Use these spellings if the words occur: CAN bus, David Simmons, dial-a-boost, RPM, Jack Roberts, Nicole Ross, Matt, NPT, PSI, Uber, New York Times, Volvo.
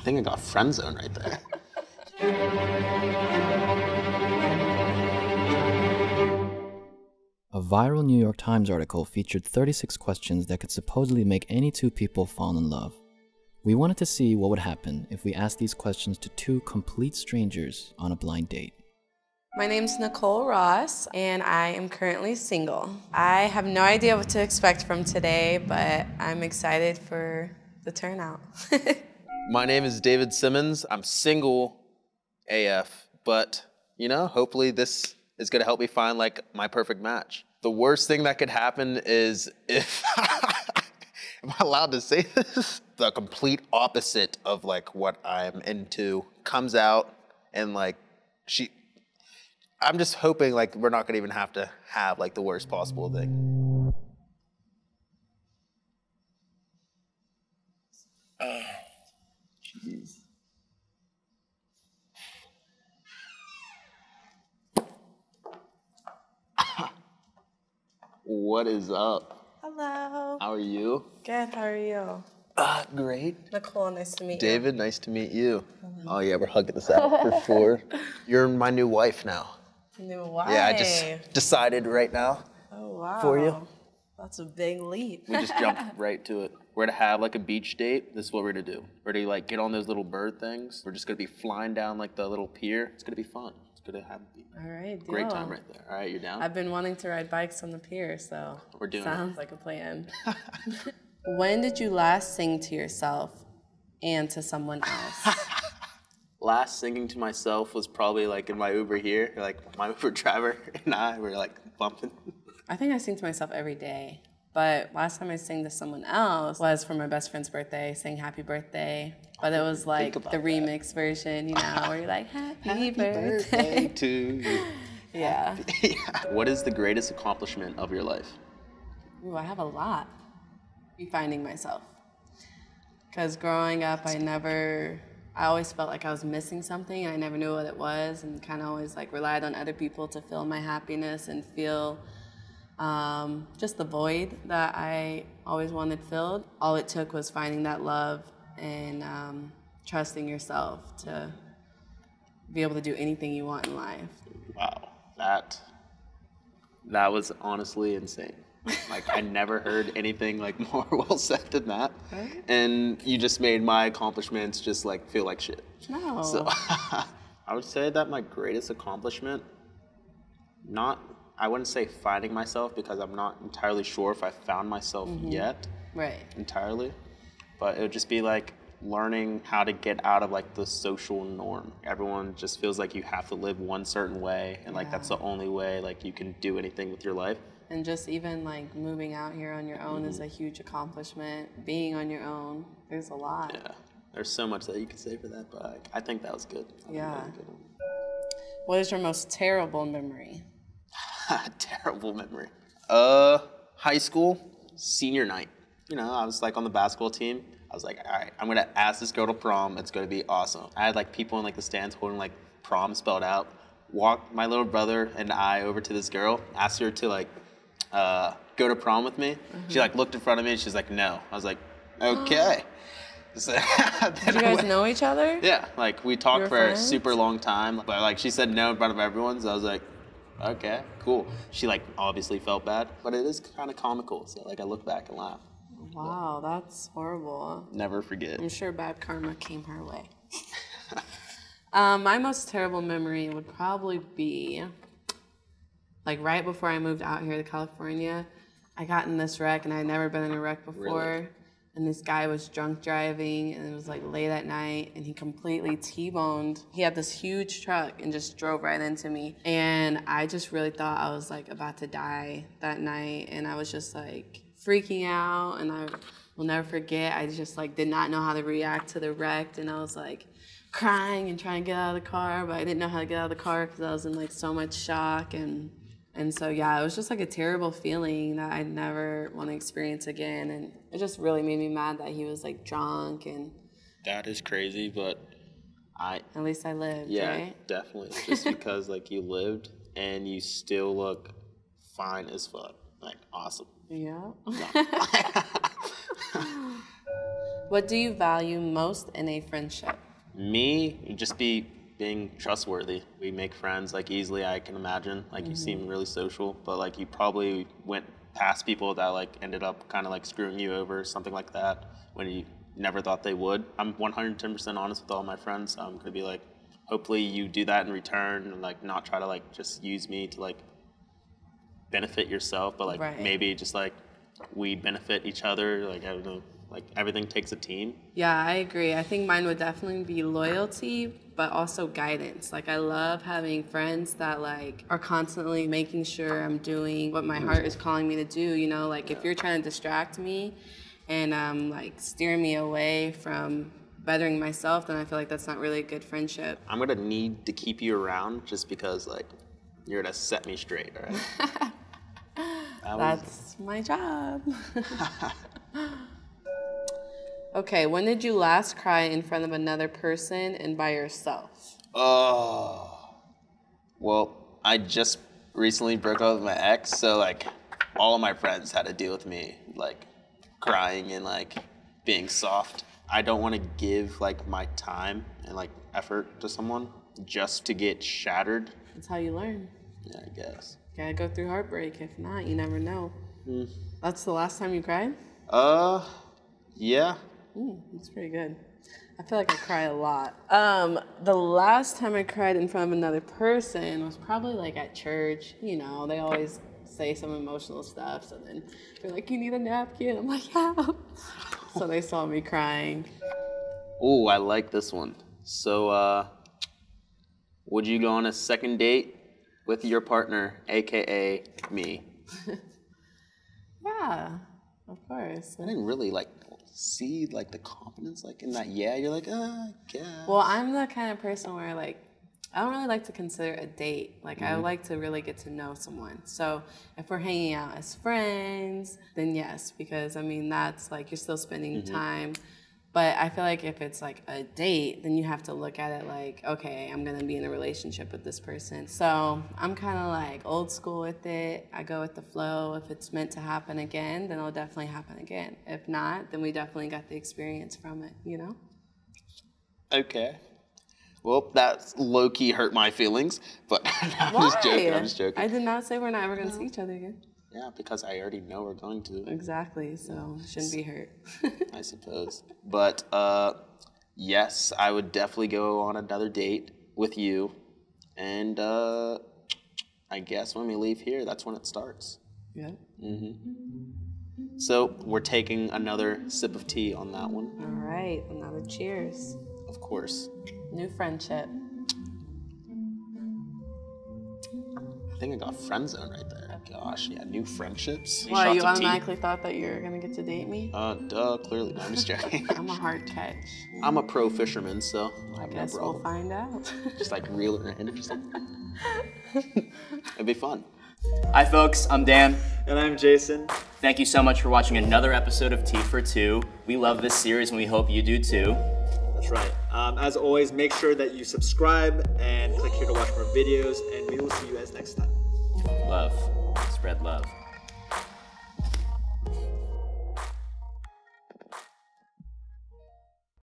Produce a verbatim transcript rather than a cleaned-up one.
I think I got friend zone right there. A viral New York Times article featured thirty-six questions that could supposedly make any two people fall in love. We wanted to see what would happen if we asked these questions to two complete strangers on a blind date. My name's Nicole Ross, and I am currently single. I have no idea what to expect from today, but I'm excited for the turnout. My name is David Simmons. I'm single A F, but, you know, hopefully this is gonna help me find, like, my perfect match. The worst thing that could happen is if... Am I allowed to say this? The complete opposite of, like, what I'm into comes out, and, like, she... I'm just hoping, like, we're not gonna even have to have, like, the worst possible thing. Oh, jeez. What is up? Hello. How are you? Good, how are you? Ah, uh, great. Nicole, nice to meet David, you. David, nice to meet you. Oh, yeah, we're hugging this out for sure. You're my new wife now. New wife. Yeah, I just decided right now. Oh, wow. For you. That's a big leap. We just jumped right to it. We're gonna have like a beach date. This is what we're gonna do. We're gonna like get on those little bird things. We're just gonna be flying down like the little pier. It's gonna be fun. It's gonna have a All right, deal. Great time right there. All right, you're down? I've been wanting to ride bikes on the pier, so. We're doing Sounds it. like a plan. When did you last sing to yourself and to someone else? Last singing to myself was probably like in my Uber here, like my Uber driver and I were like bumping. I think I sing to myself every day, but last time I sang to someone else was for my best friend's birthday, saying happy birthday, but it was like the that. remix version, you know, where you're like, happy, happy birthday. birthday to you. Yeah. Yeah. What is the greatest accomplishment of your life? Ooh, I have a lot. Finding myself. Because growing up, I never, I always felt like I was missing something. I never knew what it was, and kind of always like relied on other people to fill my happiness and feel um, just the void that I always wanted filled. All it took was finding that love and um, trusting yourself to be able to do anything you want in life. Wow, that, that was honestly insane. Like, I never heard anything, like, more well said than that. Right? And you just made my accomplishments just, like, feel like shit. No. So, I would say that my greatest accomplishment, not, I wouldn't say finding myself, because I'm not entirely sure if I found myself mm-hmm. yet. Right. Entirely. But it would just be, like, learning how to get out of, like, the social norm. Everyone just feels like you have to live one certain way, and, like, yeah. that's the only way, like, you can do anything with your life. And just even like moving out here on your own mm-hmm. is a huge accomplishment. Being on your own, there's a lot. Yeah, there's so much that you could say for that, but I, I think that was good. I yeah. That was good. What is your most terrible memory? Terrible memory. Uh, high school, senior night. You know, I was like on the basketball team. I was like, all right, I'm gonna ask this girl to prom. It's gonna be awesome. I had like people in like the stands holding like prom spelled out. Walked my little brother and I over to this girl, asked her to like, Uh, go to prom with me. Mm-hmm. She like looked in front of me and she's like, no. I was like, okay. So, Did you guys know each other? Yeah, like we talked for friends? a super long time, but like she said no in front of everyone, so I was like, okay, cool. She like obviously felt bad, but it is kind of comical, so like I look back and laugh. Wow, but that's horrible. Never forget. I'm sure bad karma came her way. um, my most terrible memory would probably be like right before I moved out here to California, I got in this wreck, and I had never been in a wreck before. Really? And this guy was drunk driving, and it was like late at night, and he completely T-boned. He had this huge truck and just drove right into me. And I just really thought I was like about to die that night, and I was just like freaking out, and I will never forget. I just like did not know how to react to the wreck, and I was like crying and trying to get out of the car, but I didn't know how to get out of the car because I was in like so much shock. and. And so, yeah, it was just like a terrible feeling that I'd never want to experience again. And it just really made me mad that he was like drunk and... That is crazy, but I... At least I lived, yeah, right? Yeah, definitely. Just because like you lived and you still look fine as fuck. Like, awesome. Yeah. No. What do you value most in a friendship? Me, just be being trustworthy. We make friends like easily, I can imagine. Like mm-hmm. you seem really social, but like you probably went past people that like ended up kind of like screwing you over, something like that, when you never thought they would. I'm one hundred ten percent honest with all my friends. I'm gonna be like, hopefully you do that in return, and like not try to like just use me to like benefit yourself, but like right. maybe just like we benefit each other. Like I don't know, like everything takes a team. Yeah, I agree. I think mine would definitely be loyalty, but also guidance. Like I love having friends that like are constantly making sure I'm doing what my heart is calling me to do. You know, like if you're trying to distract me and um, like steer me away from bettering myself, then I feel like that's not really a good friendship. I'm gonna need to keep you around just because like you're gonna set me straight, all right? That that's was... my job. Okay, when did you last cry in front of another person and by yourself? Oh, well, I just recently broke up with my ex, so like all of my friends had to deal with me like crying and like being soft. I don't want to give like my time and like effort to someone just to get shattered. That's how you learn. Yeah, I guess. Gotta go through heartbreak. If not, you never know. Mm. That's the last time you cried? Uh, yeah. Mm, that's pretty good. I feel like I cry a lot. Um, the last time I cried in front of another person was probably like at church. You know, they always say some emotional stuff, so then they're like, you need a napkin? I'm like, yeah. So they saw me crying. Oh, I like this one. So, uh, would you go on a second date with your partner, A K A me? Yeah, of course. I didn't really like see like the confidence like in that. Yeah, you're like, uh, yeah. Well, I'm the kind of person where like I don't really like to consider a date. Like mm-hmm. I would like to really get to know someone. So if we're hanging out as friends, then yes, because I mean, that's like, you're still spending mm-hmm. time. But I feel like if it's like a date, then you have to look at it like, okay, I'm gonna be in a relationship with this person. So I'm kind of like old school with it. I go with the flow. If it's meant to happen again, then it'll definitely happen again. If not, then we definitely got the experience from it, you know? Okay. Well, that low-key hurt my feelings, but I'm Why? just joking, I'm just joking. I did not say we're not ever gonna no. see each other again. Yeah, because I already know we're going to. Exactly, so yeah. shouldn't be hurt. I suppose. But uh, yes, I would definitely go on another date with you. And uh, I guess when we leave here, that's when it starts. Yeah. Mm-hmm. So we're taking another sip of tea on that one. All right, another cheers. Of course. New friendship. I think I got friend zone right there. Gosh, yeah, new friendships. Wow, well, you automatically tea. thought that you were going to get to date me? Uh, duh, clearly. No, I'm just joking. I'm a hard catch. I'm a pro fisherman, so I, I guess no we'll find out. Just like reel it in. Just like... It'd be fun. Hi, folks. I'm Dan. And I'm Jason. Thank you so much for watching another episode of Tea for Two. We love this series, and we hope you do too. That's right. Um, as always, make sure that you subscribe and click here to watch more videos, and we will see you guys next time. Love. Spread love.